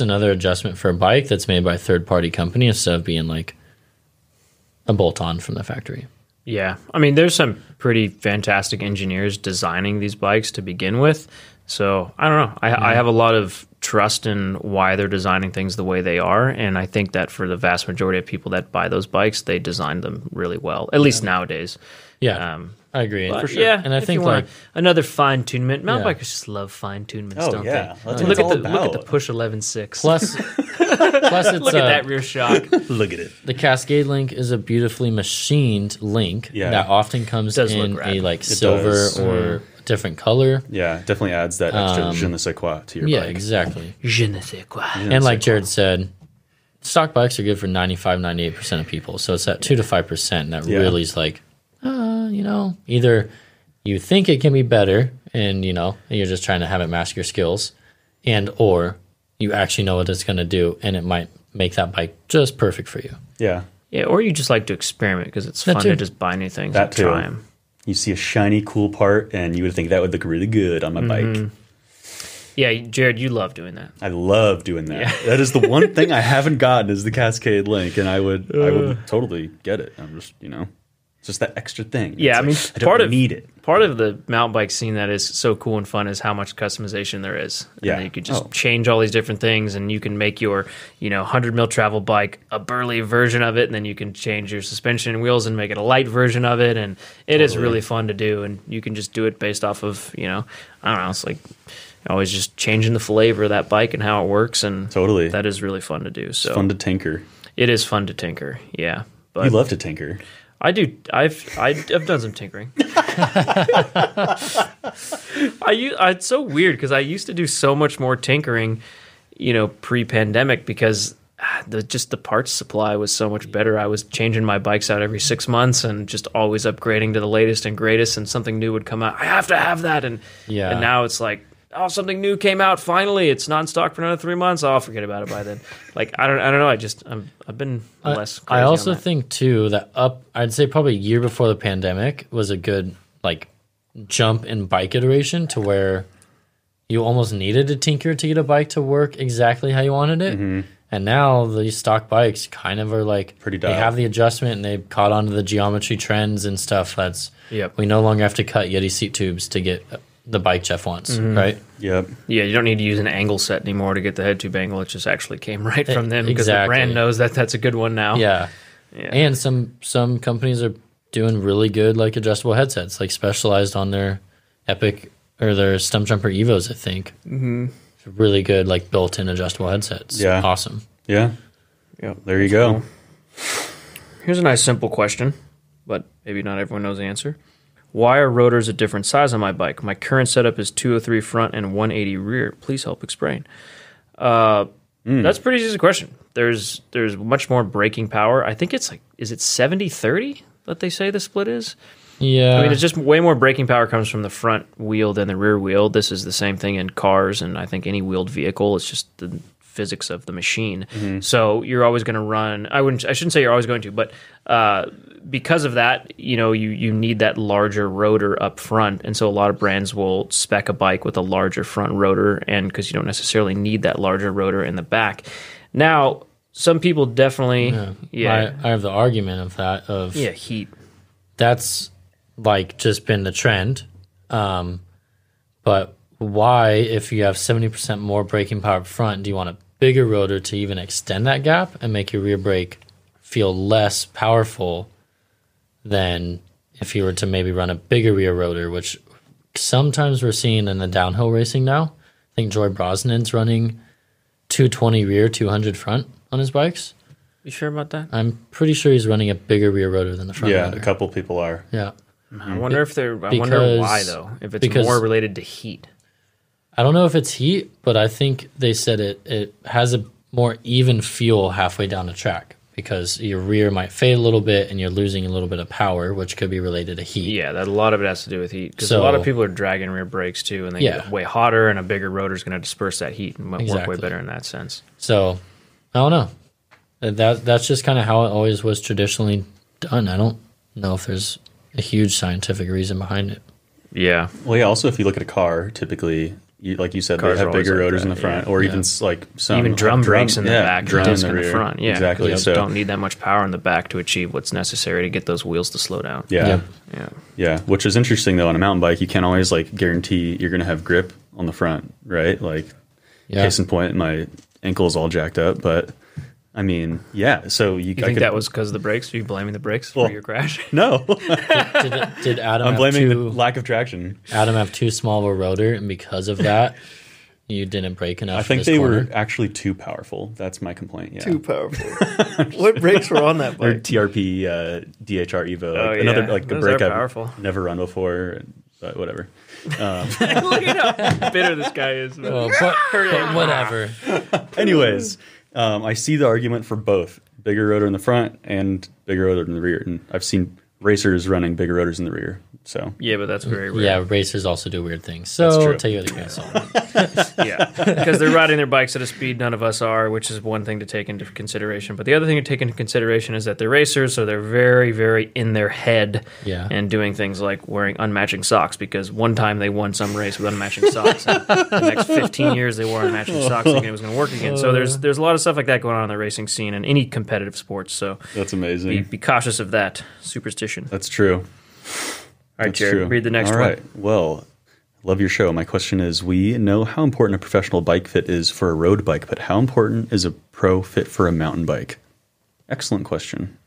another adjustment for a bike that's made by a third-party company instead of being like a bolt-on from the factory. Yeah. I mean, there's some pretty fantastic engineers designing these bikes to begin with. So I don't know. I have a lot of trust in why they're designing things the way they are. And I think that for the vast majority of people that buy those bikes, they designed them really well, at least nowadays. Yeah. I agree. For sure. Yeah, and I think another fine tunement. Mountain bikers just love fine tunements, don't they? That's look at the Push 11.6. Plus it's look at that rear shock. Look at it. The Cascade Link is a beautifully machined link that often comes in a silver or different color. Yeah, definitely adds that extra je ne sais quoi to your bike. Yeah, exactly. Je ne sais quoi. And like Jared said, stock bikes are good for 95-98% of people. So it's that 2 to 5% that really is like, either you think it can be better and, you're just trying to have it mask your skills, and or you actually know what it's going to do and it might make that bike just perfect for you. Yeah. Yeah, or you just like to experiment because it's fun to just buy new things and try them. You see a shiny, cool part and you would think that would look really good on my bike. Yeah, Jared, you love doing that. I love doing that. Yeah. That is the one thing I haven't gotten is the Cascade Link, and I would totally get it. I'm just, just that extra thing. Yeah, part of the mountain bike scene that is so cool and fun is how much customization there is. And you could just change all these different things, and you can make your 100 mil travel bike a burly version of it, and then you can change your suspension and wheels and make it a light version of it, and it is really fun to do, and you can just do it based off of, I don't know, it's like always just changing the flavor of that bike and how it works, and that is really fun to do. So it's fun to tinker. It is fun to tinker, yeah. But you love to tinker. I do. I've done some tinkering. It's so weird because I used to do so much more tinkering, pre-pandemic because the parts supply was so much better. I was changing my bikes out every 6 months and just always upgrading to the latest and greatest, and something new would come out. I have to have that, and now it's like, oh, something new came out finally. It's not in stock for another 3 months. I'll forget about it by then. Like I don't know. I've been less crazy. I also think too that I'd say probably a year before the pandemic was a good jump in bike iteration to where you almost needed to tinker to get a bike to work exactly how you wanted it. Mm-hmm. And now these stock bikes kind of are pretty dumb. They have the adjustment and they've caught on to the geometry trends and stuff. We no longer have to cut Yeti seat tubes to get the bike Jeff wants, right? Yep. Yeah, you don't need to use an angle set anymore to get the head tube angle. It just actually came right from them because the brand knows that that's a good one now. Yeah. And some companies are doing really good adjustable headsets, like Specialized on their Epic or their Stump Jumper Evos, I think. Mm-hmm. really good, like, built-in adjustable headsets. Yeah. Awesome. Yeah. Yeah. There you go. Cool. Here's a nice simple question, but maybe not everyone knows the answer. Why are rotors a different size on my bike? My current setup is 203 front and 180 rear. Please help explain. That's a pretty easy question. There's much more braking power. I think it's like, is it 70-30 that they say the split is? Yeah. I mean, it's just way more braking power comes from the front wheel than the rear wheel. This is the same thing in cars and I think any wheeled vehicle. It's just the physics of the machine. Mm-hmm. So you're always going to run, I shouldn't say you're always going to, but because of that, you know, you need that larger rotor up front. And so a lot of brands will spec a bike with a larger front rotor, and because you don't necessarily need that larger rotor in the back. Now, some people definitely... Yeah. I have the argument of that. Heat. That's... like just been the trend, but why, if you have 70% more braking power up front, do you want a bigger rotor to even extend that gap and make your rear brake feel less powerful than if you were to maybe run a bigger rear rotor, which sometimes we're seeing in the downhill racing now? I think Joy Brosnan's running 220 rear, 200 front on his bikes. You sure about that? I'm pretty sure he's running a bigger rear rotor than the front rotor. Yeah, a couple people are. Yeah. I wonder why though. If it's more related to heat, I don't know if it's heat, but I think they said it has a more even feel halfway down the track because your rear might fade a little bit and you're losing a little bit of power, which could be related to heat. Yeah, that a lot of it has to do with heat because a lot of people are dragging rear brakes too, and they get way hotter, and a bigger rotor is going to disperse that heat and work way better in that sense. So I don't know. That's just kind of how it always was traditionally done. I don't know if there's a huge scientific reason behind it. Yeah. Well, yeah, also if you look at a car, typically, like you said, cars they have bigger rotors in the front, or even like some... even drum brakes in the back, disc in the front. Yeah, exactly. You don't need that much power in the back to achieve what's necessary to get those wheels to slow down. Yeah. Which is interesting, though, on a mountain bike, you can't always like guarantee you're going to have grip on the front, right? Like, case in point, my ankle's all jacked up, but... I mean, yeah. So I think that was because of the brakes? Are you blaming the brakes for your crash? No. did Adam? I'm blaming the lack of traction. Adam have too small a rotor, and because of that, you didn't brake enough. I think they were actually too powerful. That's my complaint. Yeah. Too powerful. What brakes were on that bike? TRP, DHR Evo. Another like a brake I've never run before, but whatever. Look at how bitter this guy is. Well, but whatever. Anyways. I see the argument for both, bigger rotor in the front and bigger rotor in the rear. And I've seen racers running bigger rotors in the rear. So yeah, but that's very weird. Yeah, racers also do weird things. So take it with a grain of salt. Yeah, because they're riding their bikes at a speed none of us are, which is one thing to take into consideration. But the other thing to take into consideration is that they're racers, so they're very, very in their head and doing things like wearing unmatching socks, because one time they won some race with unmatching socks. And the next 15 years they wore unmatching socks thinking it was going to work again. So there's a lot of stuff like that going on in the racing scene and any competitive sports. So that's amazing. Be cautious of that superstition. That's true. All right, Jared, read the next one. All right. Well, love your show. My question is, we know how important a professional bike fit is for a road bike, but how important is a pro fit for a mountain bike? Excellent question.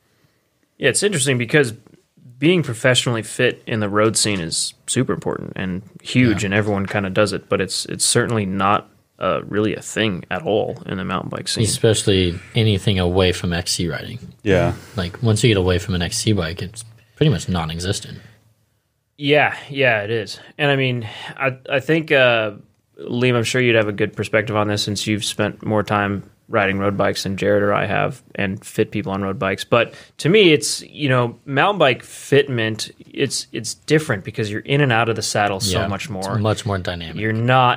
Yeah, it's interesting because being professionally fit in the road scene is super important and huge, and everyone kind of does it, but it's certainly not really a thing at all in the mountain bike scene. Especially anything away from XC riding. Yeah. Like, once you get away from an XC bike, it's pretty much non-existent. Yeah, it is. And I mean, I think, Liam, I'm sure you'd have a good perspective on this since you've spent more time riding road bikes than Jared or I have, and fit people on road bikes. But to me, it's, you know, mountain bike fitment, it's different because you're in and out of the saddle so much more. It's much more dynamic.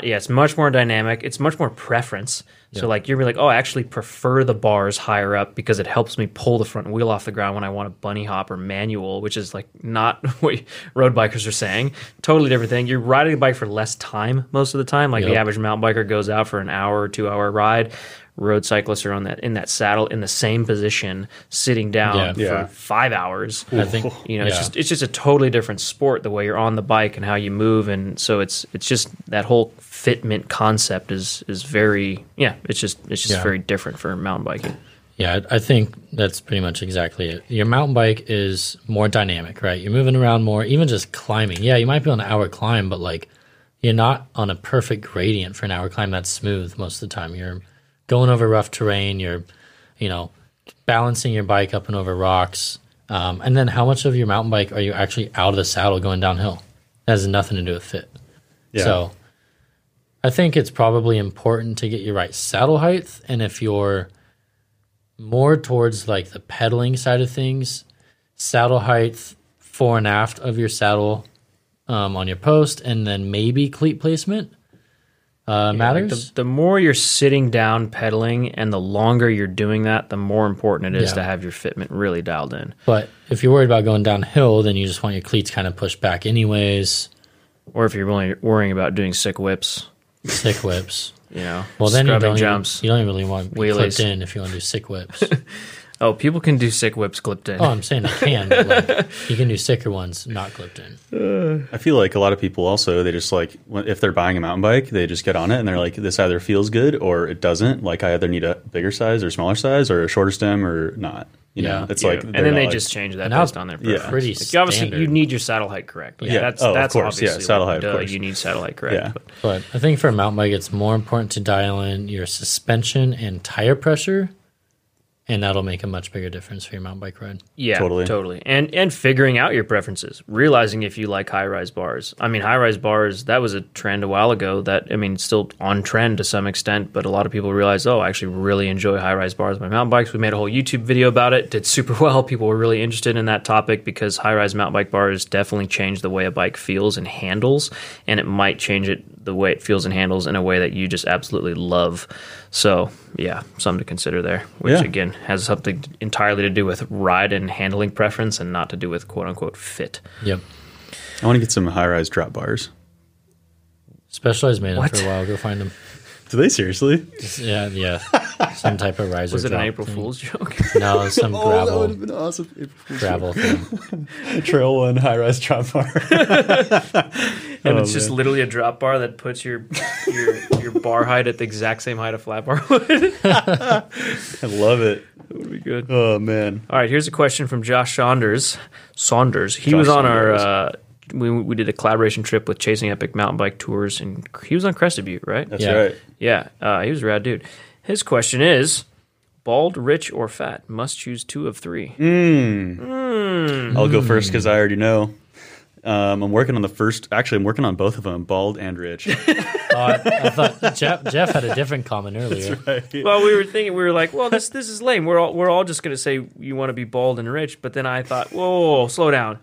It's much more dynamic. It's much more preference. Yeah. So like you're like, oh, I actually prefer the bars higher up because it helps me pull the front wheel off the ground when I want to bunny hop or manual, which is like not what road bikers are saying. Totally different thing. You're riding a bike for less time most of the time. Like the average mountain biker goes out for an hour or 2 hour ride. Road cyclists are in that saddle in the same position, sitting down for 5 hours. I think it's just a totally different sport the way you're on the bike and how you move, and so it's just that whole fitment concept is very it's just very different for mountain biking. Yeah, I think that's pretty much exactly it. Your mountain bike is more dynamic, right? You're moving around more, even just climbing. Yeah, you might be on an hour climb, but like You're not on a perfect gradient for an hour climb that's smooth most of the time. You're going over rough terrain. You're, balancing your bike up and over rocks. And then how much of your mountain bike are you actually out of the saddle going downhill? That has nothing to do with fit. Yeah. So I think it's probably important to get your right saddle height. And if you're more towards like the pedaling side of things, saddle height fore and aft of your saddle on your post, and then maybe cleat placement matters. The more you're sitting down pedaling and the longer you're doing that, the more important it is to have your fitment really dialed in. But if you're worried about going downhill, then you just want your cleats kind of pushed back anyways. Or if you're really worrying about doing sick whips, well, then you don't jumps, you don't really want wheelies clipped in if you want to do sick whips. Oh, people can do sick whips clipped in. Oh, I'm saying they can, but you can do sicker ones not clipped in. I feel like a lot of people also, they just like, if they're buying a mountain bike, they just get on it and they're like, this either feels good or it doesn't. Like I either need a bigger size or smaller size or a shorter stem or not. You know, it's like, and then they just change that based on their preference. Yeah. Pretty standard. Obviously, you need your saddle height correct. Like, that's of course. Obviously saddle height. Duh, you need saddle height correct. Yeah. But I think for a mountain bike, it's more important to dial in your suspension and tire pressure. And that'll make a much bigger difference for your mountain bike ride. Yeah, totally. And figuring out your preferences, realizing if you like high-rise bars. I mean, high-rise bars, that was a trend a while ago that, I mean, it's still on trend to some extent, but a lot of people realize, oh, I actually really enjoy high-rise bars on my mountain bikes. We made a whole YouTube video about it, did super well. People were really interested in that topic because high-rise mountain bike bars definitely change the way a bike feels and handles, and it might change it the way it feels and handles in a way that you just absolutely love. So, yeah, something to consider there, which, again, has something entirely to do with ride and handling preference and not to do with quote-unquote fit. Yep. I want to get some high-rise drop bars. Specialized made them for a while. Go find them. Do they seriously? Yeah. Some type of riser. Was it an April Fool's joke? No, some gravel. That would have been awesome. Gravel thing. Trail one high-rise drop bar. Just literally a drop bar that puts your bar height at the exact same height a flat bar would. I love it. That would be good. Oh, man. All right, here's a question from Josh Saunders. He was on our... We did a collaboration trip with Chasing Epic Mountain Bike Tours, and he was on Crested Butte, right? That's right. Yeah, he was a rad dude. His question is, bald, rich, or fat? Must choose two of three. I'll go first because I already know. I'm working on the first. Actually, I'm working on both of them, bald and rich. I thought Jeff had a different comment earlier. That's right. Well, we were like, this is lame. We're all just going to say you want to be bald and rich. But then I thought, whoa, slow down.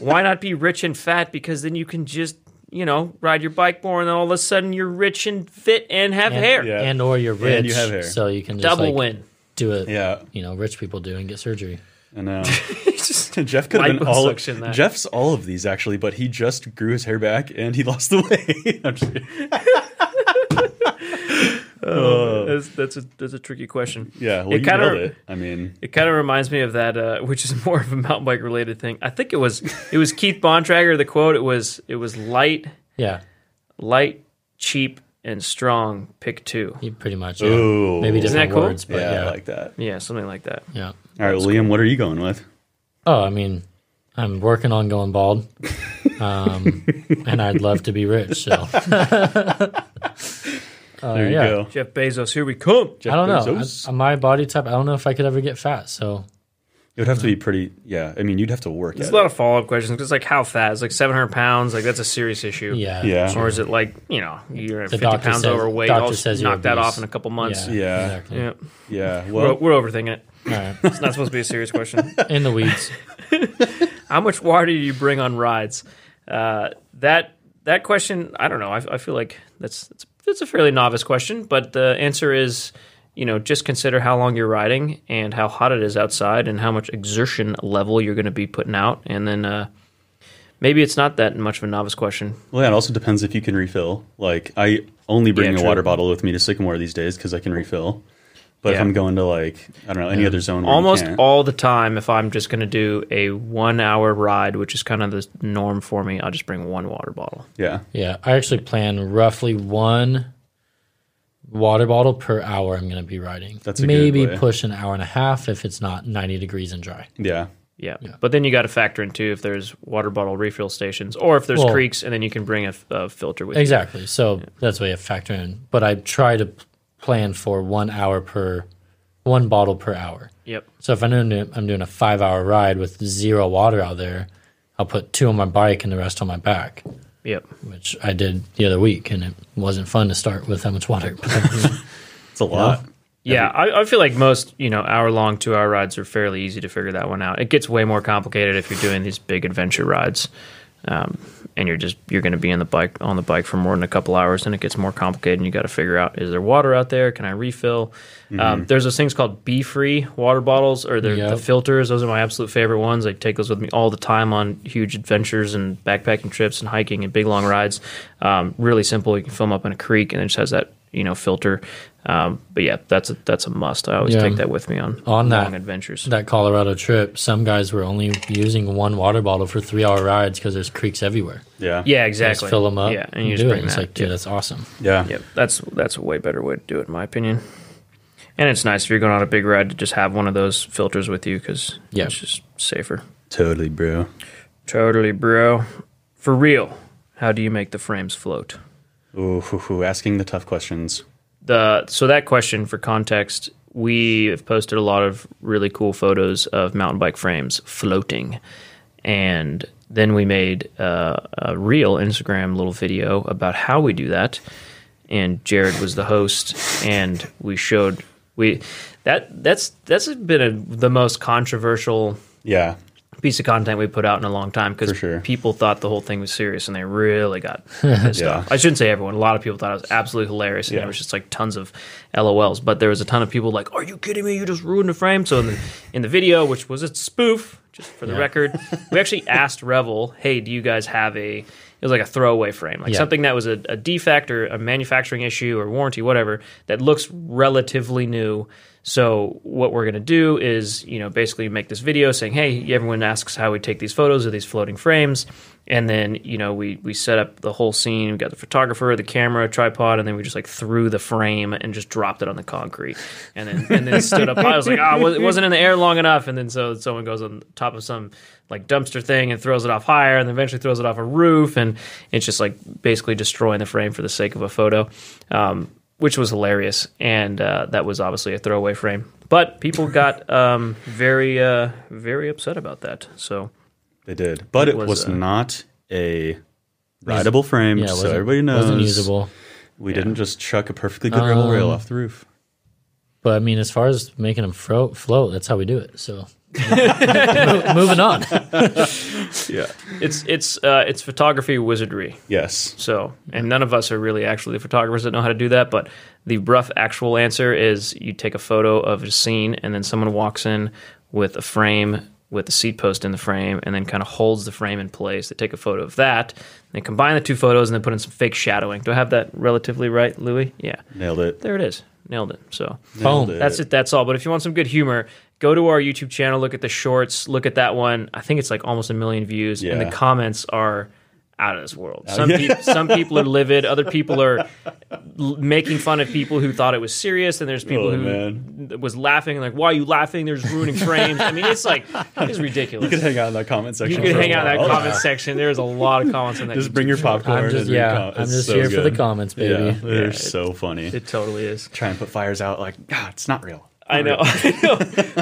Why not be rich and fat? Because then you can just, ride your bike more, and then all of a sudden you're rich and fit and have hair. Yeah. And or you're rich, and you have hair. So you can just double win. Do it. Yeah. Rich people do and get surgery. I know. Jeff could have been Jeff's all of these actually, but he just grew his hair back and he lost the weight. I'm just kidding. That's a tricky question. Yeah, well, you nailed it. I mean, it kind of reminds me of that, which is more of a mountain bike related thing. I think it was Keith Bontrager. The quote it was light, cheap, and strong. Pick two. He pretty much. Yeah. Ooh, maybe different words, but yeah, I like that. Yeah, something like that. Yeah. All right, Liam, what are you going with? Oh, I mean, I'm working on going bald, and I'd love to be rich. So there you go, Jeff Bezos. Here we come. Jeff Bezos. I don't know my body type. I don't know if I could ever get fat. So it would have to be pretty. Yeah, I mean, you'd have to work. There's a lot of follow up questions. It's like how fat? It's like 700 pounds. Like that's a serious issue. Yeah. Or is it like you're 50 pounds overweight? Doctor says knock that off in a couple months. Yeah. Exactly. Yeah. Well, we're overthinking it. All right. It's not supposed to be a serious question. In the weeds. How much water do you bring on rides? That question, I don't know. I feel like that's a fairly novice question, but the answer is, just consider how long you're riding and how hot it is outside and how much exertion level you're going to be putting out, and then maybe it's not that much of a novice question. Well, it also depends if you can refill. Like I only bring a water bottle with me to Sycamore these days because I can refill. But if I'm going to, any other zone where almost all the time, if I'm just going to do a 1 hour ride, which is kind of the norm for me, I'll just bring one water bottle. Yeah. Yeah. I actually plan roughly one water bottle per hour I'm going to be riding. That's a good way. Push an hour and a half if it's not 90 degrees and dry. Yeah. Yeah. But then you got to factor in, too, if there's water bottle refill stations or if there's creeks, and then you can bring a filter with you. Exactly. So that's what you have to factor in. But I try to plan for one bottle per hour. Yep. So if I'm doing a 5-hour ride with zero water out there, I'll put 2 on my bike and the rest on my back. Yep. Which I did the other week, and it wasn't fun to start with that much water. It's a lot. Yeah, I feel like most, hour-long, 2-hour rides are fairly easy to figure that one out. It gets way more complicated if you're doing these big adventure rides, and you're going to be on the bike for more than a couple hours, and it gets more complicated, and you got to figure out, is there water out there? Can I refill? Mm-hmm. There's those things called B-free water bottles, or the filters. Those are my absolute favorite ones. I take those with me all the time on huge adventures and backpacking trips and hiking and big, long rides. Really simple. You can fill them up in a creek, and it just has that filter. But yeah, that's a must. I always take that with me on long adventures. That Colorado trip, some guys were only using one water bottle for 3-hour rides because there's creeks everywhere. Yeah, exactly. Just fill them up. Yeah, and you just do it. It's like, dude, that's awesome. Yeah, that's a way better way to do it, in my opinion. And it's nice if you're going on a big ride to just have one of those filters with you because it's just safer. Totally, bro. For real, how do you make the frames float? Ooh, asking the tough questions. So that question, for context, we have posted a lot of really cool photos of mountain bike frames floating. And then we made a real Instagram little video about how we do that. And Jared was the host, and we showed that's been the most controversial piece of content we put out in a long time because people thought the whole thing was serious, and they really got pissed off. I shouldn't say everyone. A lot of people thought it was absolutely hilarious, and there was just like tons of LOLs. But there was a ton of people like, "Are you kidding me? You just ruined the frame." So in the video, which was a spoof, just for the record, we actually asked Revel, "Hey, do you guys have a?" It was like a throwaway frame, like something that was a defect or a manufacturing issue or warranty, whatever, that looks relatively new. So what we're going to do is, basically make this video saying, hey, everyone asks how we take these photos of these floating frames. And then, we set up the whole scene. We got the photographer, the camera, tripod, and then we just like threw the frame and just dropped it on the concrete. And then stood up. I was like, it wasn't in the air long enough. And then so someone goes on top of some like dumpster thing and throws it off higher, and eventually throws it off a roof, and it's just like basically destroying the frame for the sake of a photo, which was hilarious. And that was obviously a throwaway frame, but people got very very upset about that. So they did, but it was not a rideable frame, so everybody knows it wasn't usable. We didn't just chuck a perfectly good Revel rail off the roof. But I mean, as far as making them float, that's how we do it. So moving on. It's photography wizardry. Yes. So, and none of us are really actually photographers that know how to do that, but the rough actual answer is you take a photo of a scene, and then someone walks in with a frame with a seat post in the frame, and then kind of holds the frame in place. They take a photo of that, and they combine the two photos, and then put in some fake shadowing. Do I have that relatively right, Louis? Yeah. Nailed it. There it is. Nailed it. So boom. That's it. That's all. But if you want some good humor, go to our YouTube channel, look at the shorts, look at that one. I think it's like almost 1 million views, and the comments are out of this world. Some people are livid. Other people are making fun of people who thought it was serious, and there's people who was laughing and like, why are you laughing? There's ruining frames. I mean, it's like, it's ridiculous. You could hang out in that comment section. There's a lot of comments in that. Just bring your popcorn. I'm just here for the comments, baby. Yeah, they're so funny. It totally is. Try and put fires out like, God, it's not real. I know.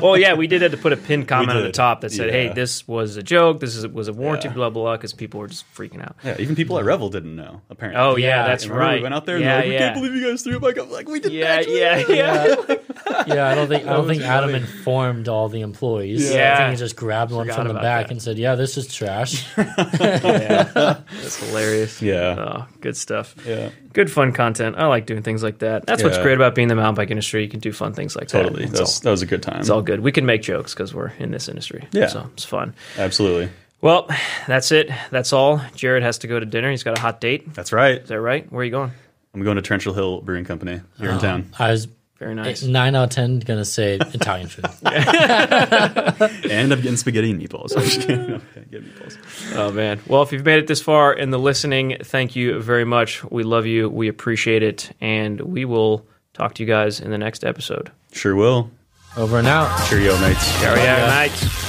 Well, yeah, we did have to put a pinned comment at the top that said, hey, this was a joke, was a warranty, blah, blah, blah, because people were just freaking out. Yeah, even people at Revel didn't know, apparently. Oh, yeah, that's right. We went out there and we can't believe you guys threw a bike up. Like, we didn't actually. I don't think Adam informed all the employees. Yeah. I think he just grabbed one from the back and said, this is trash. That's hilarious. Yeah. Oh, good stuff. Yeah. Good fun content. I like doing things like that. That's what's great about being in the mountain bike industry. You can do fun things like that. Totally. That was a good time. It's all good. We can make jokes because we're in this industry. Yeah. So it's fun. Absolutely. Well, that's it. That's all. Jared has to go to dinner. He's got a hot date. That's right. Is that right? Where are you going? I'm going to Torrential Hill Brewing Company here in town. I was very nice. 9 out of 10 going to say Italian food. And I'm getting spaghetti and meatballs. I'm just kidding. I'm going to get meatballs. Oh, man. Well, if you've made it this far in the listening, thank you very much. We love you. We appreciate it. And we will talk to you guys in the next episode. Sure will. Over and out. Cheerio, mates. Cheerio, mates.